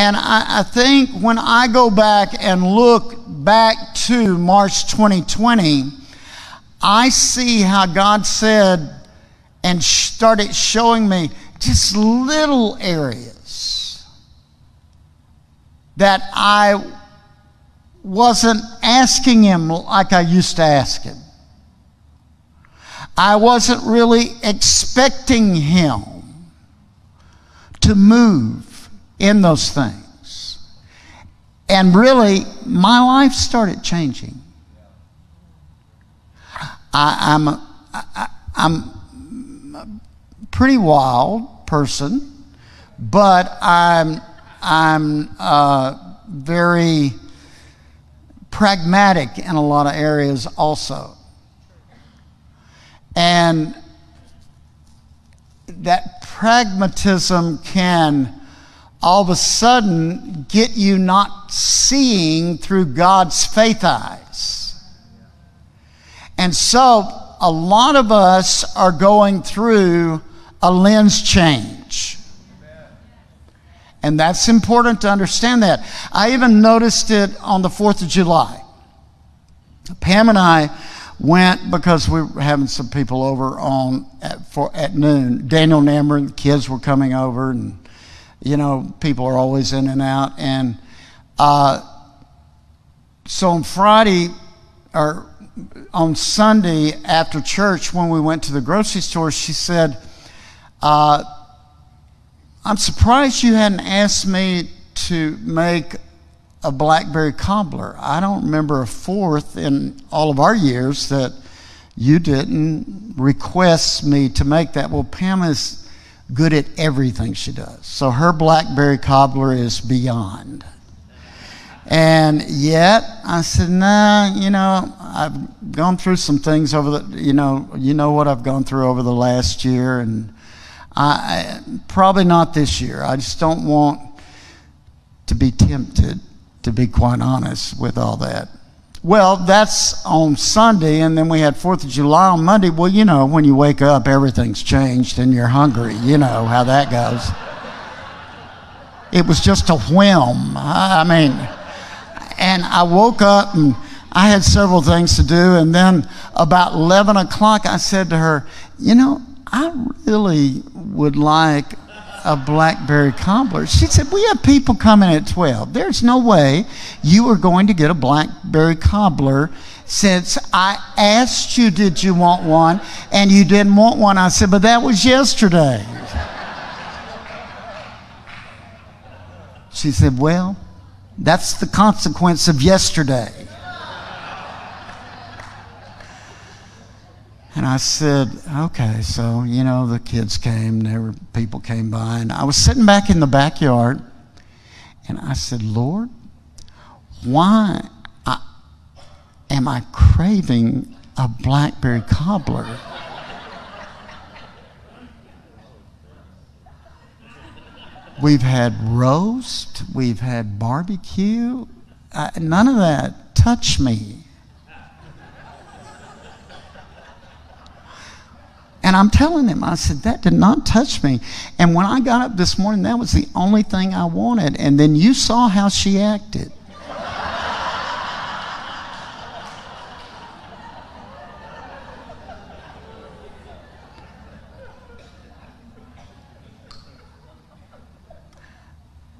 And I think when I go back and look back to March 2020, I see how God said and started showing me just little areas that I wasn't asking Him like I used to ask Him. I wasn't really expecting Him to move in those things. And really, my life started changing. I'm a pretty wild person, but I'm very pragmatic in a lot of areas also. And that pragmatism can all of a sudden get you not seeing through God's faith eyes. And so a lot of us are going through a lens change. And that's important to understand that. I even noticed it on the 4th of July. Pam and I went because we were having some people over at noon. Daniel and Amber and the kids were coming over, and you know, people are always in and out. And so on Friday, or on Sunday after church, when we went to the grocery store, she said, I'm surprised you hadn't asked me to make a blackberry cobbler. I don't remember a fourth in all of our years that you didn't request me to make that. Well, Pam is good at everything she does. So her blackberry cobbler is beyond. And yet I said, nah, you know, I've gone through some things over the, you know what I've gone through over the last year, and I probably not this year. I just don't want to be tempted, to be quite honest, with all that. Well, that's on Sunday, and then we had 4th of July on Monday. Well, you know, when you wake up, everything's changed and you're hungry. You know how that goes. It was just a whim. I mean, and I woke up and I had several things to do, and then about 11 o'clock I said to her, you know, I really would like a blackberry cobbler. She said, we have people coming at 12. There's no way you are going to get a blackberry cobbler since I asked you, did you want one? And you didn't want one. I said, but that was yesterday. She said, well, that's the consequence of yesterday. And I said, okay, so, you know, the kids came, people came by, and I was sitting back in the backyard, and I said, Lord, why am I craving a blackberry cobbler? We've had roast, we've had barbecue, none of that touched me. And I'm telling him, I said, that did not touch me. And when I got up this morning, that was the only thing I wanted. And then you saw how she acted.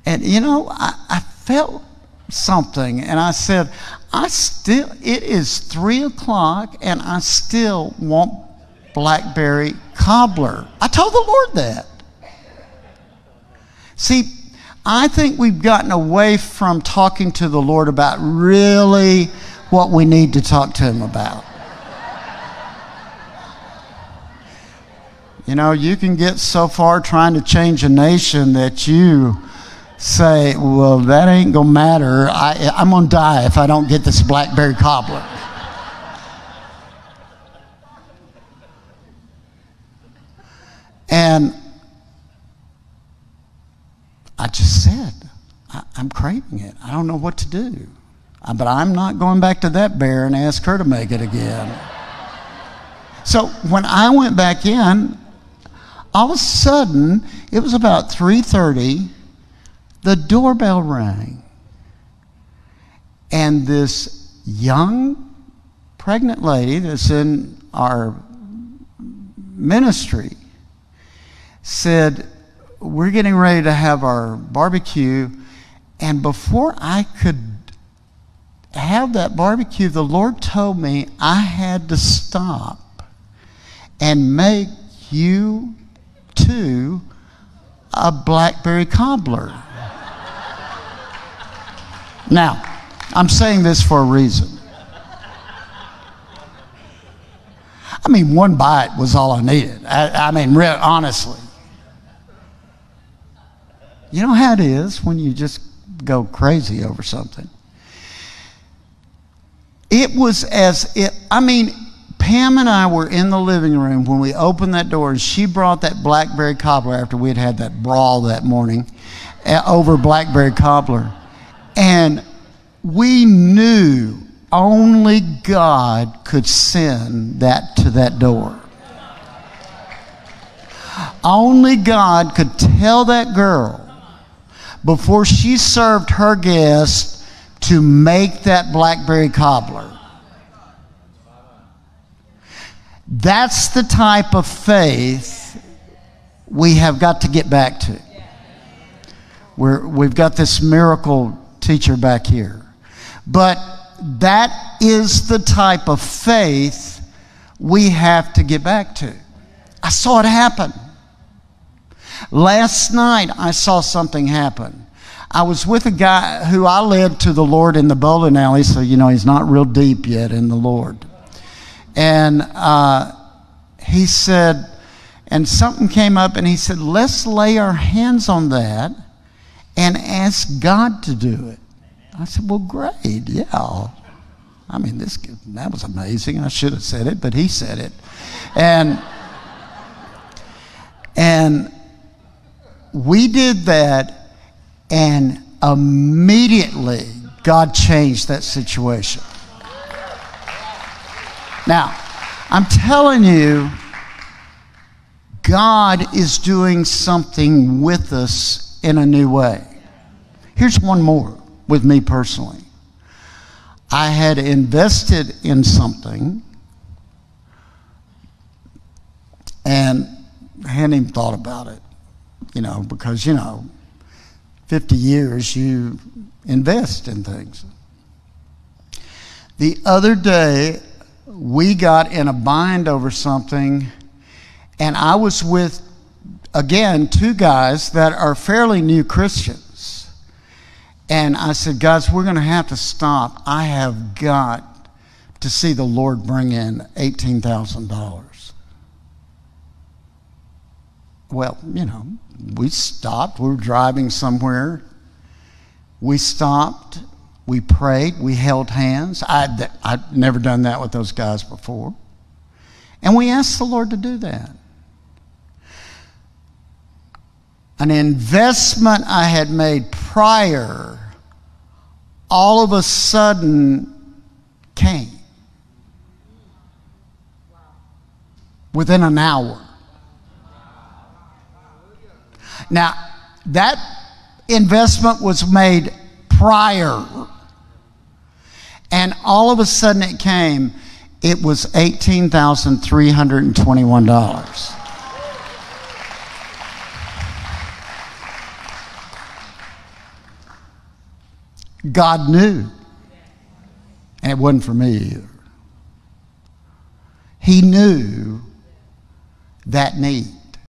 And, you know, I felt something. And I said, it is 3 o'clock, and I still want blackberry cobbler. I told the Lord that. See, I think we've gotten away from talking to the Lord about really what we need to talk to Him about. You know, you can get so far trying to change a nation that you say, well, that ain't gonna matter. I'm gonna die if I don't get this blackberry cobbler. And I just said, I'm craving it. I don't know what to do. But I'm not going back to that bear and ask her to make it again. So when I went back in, all of a sudden, it was about 3:30. the doorbell rang. And this young pregnant lady that's in our ministry said, "We're getting ready to have our barbecue." And before I could have that barbecue, the Lord told me I had to stop and make you two a blackberry cobbler. Now, I'm saying this for a reason. I mean, one bite was all I needed. I mean, honestly. You know how it is when you just go crazy over something. It was as if, I mean, Pam and I were in the living room when we opened that door, and she brought that blackberry cobbler after we had had that brawl that morning over blackberry cobbler. And we knew only God could send that to that door. Only God could tell that girl before she served her guest to make that blackberry cobbler. That's the type of faith we have got to get back to. We've got this miracle teacher back here. But that is the type of faith we have to get back to. I saw it happen. Last night, I saw something happen. I was with a guy who I led to the Lord in the bowling alley, so you know he's not real deep yet in the Lord. And he said, and something came up, and he said, "Let's lay our hands on that and ask God to do it." I said, "Well, great, yeah." I mean, that was amazing. I should have said it, but he said it. And we did that, and immediately God changed that situation. Now, I'm telling you, God is doing something with us in a new way. Here's one more with me personally. I had invested in something, and I hadn't even thought about it. You know, because, you know, 50 years you invest in things. The other day, we got in a bind over something, and I was with, again, two guys that are fairly new Christians. And I said, "Guys, we're going to have to stop. I have got to see the Lord bring in $18,000. Well, you know, we stopped. We were driving somewhere. We stopped. We prayed. We held hands. I'd never done that with those guys before. And we asked the Lord to do that. An investment I had made prior, all of a sudden, came. Within an hour. Now, that investment was made prior, and all of a sudden it came. It was $18,321. God knew, and it wasn't for me either. He knew that need.